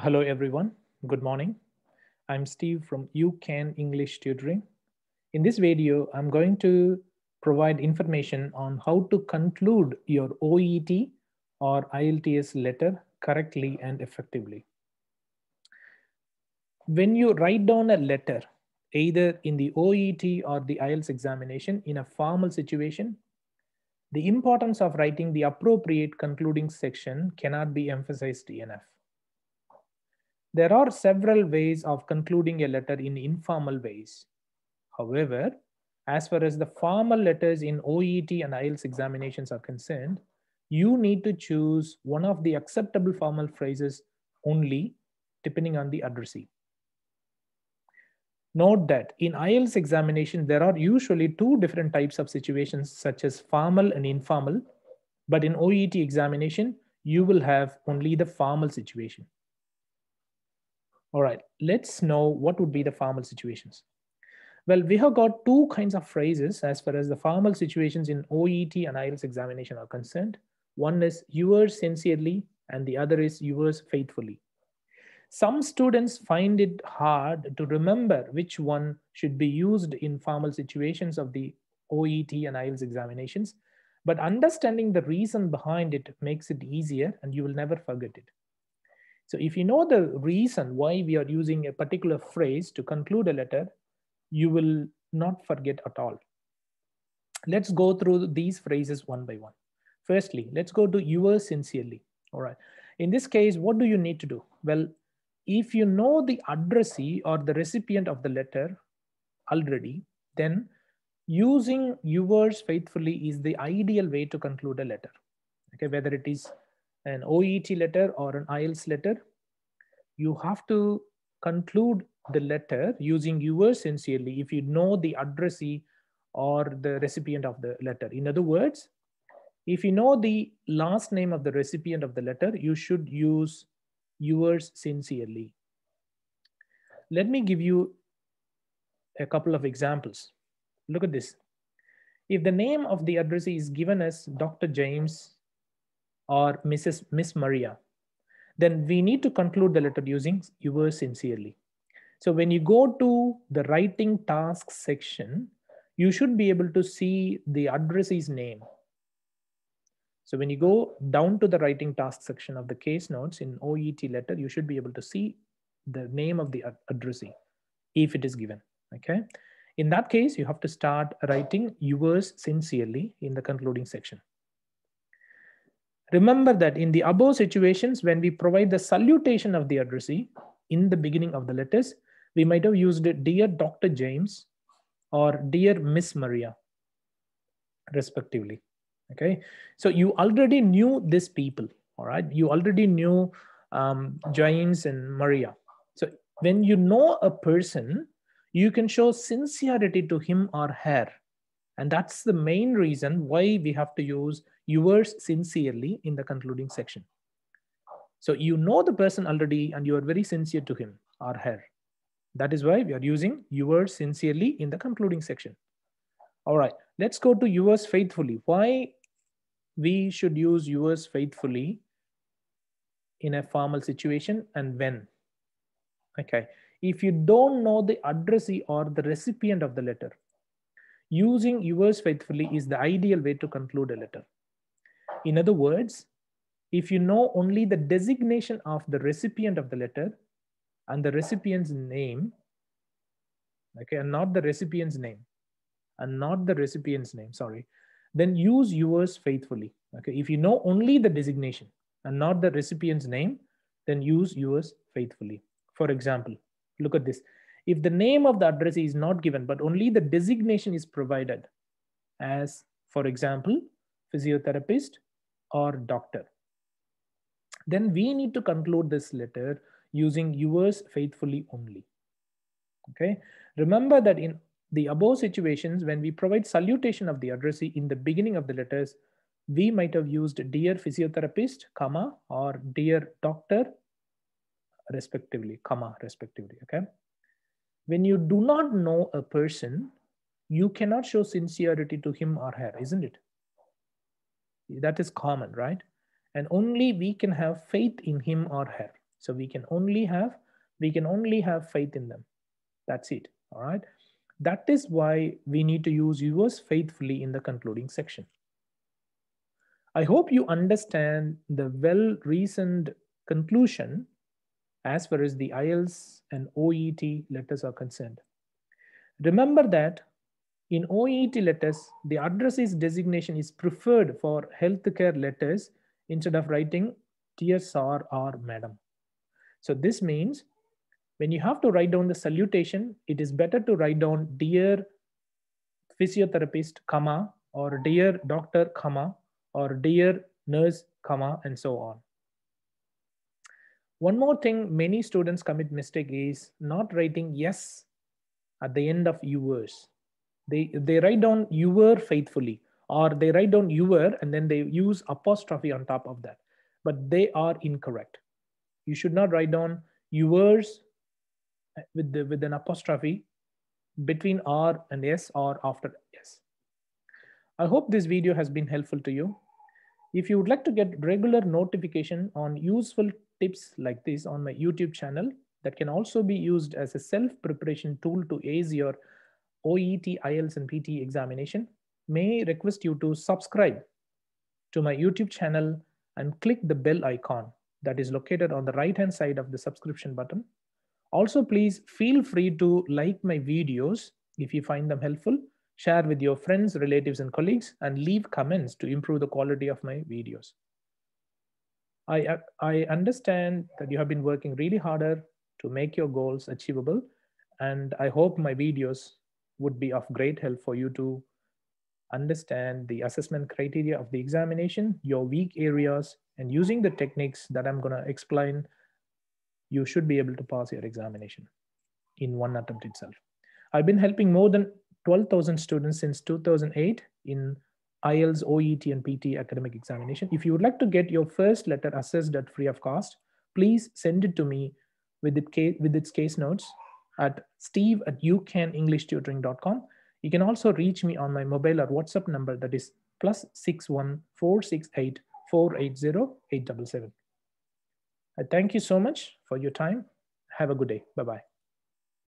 Hello everyone, good morning. I'm Steve from UCAN English Tutoring. In this video, I'm going to provide information on how to conclude your OET or IELTS letter correctly and effectively. When you write down a letter, either in the OET or the IELTS examination in a formal situation, the importance of writing the appropriate concluding section cannot be emphasized enough. There are several ways of concluding a letter in informal ways. However, as far as the formal letters in OET and IELTS examinations are concerned, you need to choose one of the acceptable formal phrases only, depending on the addressee. Note that in IELTS examination, there are usually two different types of situations, such as formal and informal, but in OET examination, you will have only the formal situation. All right, let's know what would be the formal situations. Well, we have got two kinds of phrases as far as the formal situations in OET and IELTS examination are concerned. One is yours sincerely and the other is yours faithfully. Some students find it hard to remember which one should be used in formal situations of the OET and IELTS examinations, but understanding the reason behind it makes it easier and you will never forget it. So if you know the reason why we are using a particular phrase to conclude a letter, you will not forget at all. Let's go through these phrases one by one. Firstly, let's go to yours sincerely. All right. In this case, what do you need to do? Well, if you know the addressee or the recipient of the letter already, then using yours faithfully is the ideal way to conclude a letter. Okay, whether it is an OET letter or an IELTS letter, you have to conclude the letter using yours sincerely if you know the addressee or the recipient of the letter. In other words, if you know the last name of the recipient of the letter, you should use yours sincerely. Let me give you a couple of examples. Look at this. If the name of the addressee is given as Dr. James or Miss Maria, then we need to conclude the letter using yours sincerely. So when you go to the writing tasks section, you should be able to see the addressee's name. So when you go down to the writing task section of the case notes in OET letter, you should be able to see the name of the addressee if it is given, okay? In that case, you have to start writing yours sincerely in the concluding section. Remember that in the above situations, when we provide the salutation of the addressee in the beginning of the letters, we might have used dear Dr. James or dear Miss Maria, respectively. Okay, so you already knew these people, all right? You already knew James and Maria. So when you know a person, you can show sincerity to him or her. And that's the main reason why we have to use yours sincerely in the concluding section. So you know the person already and you are very sincere to him or her. That is why we are using yours sincerely in the concluding section. All right, let's go to yours faithfully. Why we should use yours faithfully in a formal situation and when? Okay, if you don't know the addressee or the recipient of the letter, using yours faithfully is the ideal way to conclude a letter. In other words, if you know only the designation of the recipient of the letter and the recipient's name, okay, and not the recipient's name, sorry, then use yours faithfully. Okay, if you know only the designation and not the recipient's name, then use yours faithfully. For example, look at this. If the name of the addressee is not given, but only the designation is provided as, for example, physiotherapist or doctor, then we need to conclude this letter using yours faithfully only. Okay. Remember that in the above situations, when we provide salutation of the addressee in the beginning of the letters, we might have used dear physiotherapist, comma, or dear doctor, respectively, comma, respectively. Okay. When you do not know a person, you cannot show sincerity to him or her, isn't it? That is common, right? And only we can have faith in him or her. So we can only have faith in them. That's it. All right. That is why we need to use yours faithfully in the concluding section. I hope you understand the well-reasoned conclusion as far as the IELTS and OET letters are concerned. Remember that in OET letters, the addressee's designation is preferred for healthcare letters instead of writing Dear Sir or Madam. So this means when you have to write down the salutation, it is better to write down Dear Physiotherapist, comma, or Dear Doctor, comma, or Dear Nurse, comma, and so on. One more thing many students commit mistake is not writing yes at the end of yours. They write down your faithfully, or they write down your and then they use apostrophe on top of that, but they are incorrect. You should not write down yours with an apostrophe between R and S or after S. I hope this video has been helpful to you. If you would like to get regular notification on useful tips like this on my YouTube channel that can also be used as a self-preparation tool to ace your OET, IELTS, and PT examination, may request you to subscribe to my YouTube channel and click the bell icon that is located on the right-hand side of the subscription button. Also, please feel free to like my videos if you find them helpful, share with your friends, relatives, and colleagues, and leave comments to improve the quality of my videos. I understand that you have been working really harder to make your goals achievable, and I hope my videos would be of great help for you to understand the assessment criteria of the examination, your weak areas, and using the techniques that I'm going to explain, you should be able to pass your examination in one attempt itself. I've been helping more than 12,000 students since 2008 in IELTS, OET, and PT academic examination. If you would like to get your first letter assessed at free of cost, please send it to me with its case notes at steve@ucanenglishtutoring.com. You can also reach me on my mobile or WhatsApp number that is +61 468 480 877. I thank you so much for your time. Have a good day. Bye-bye.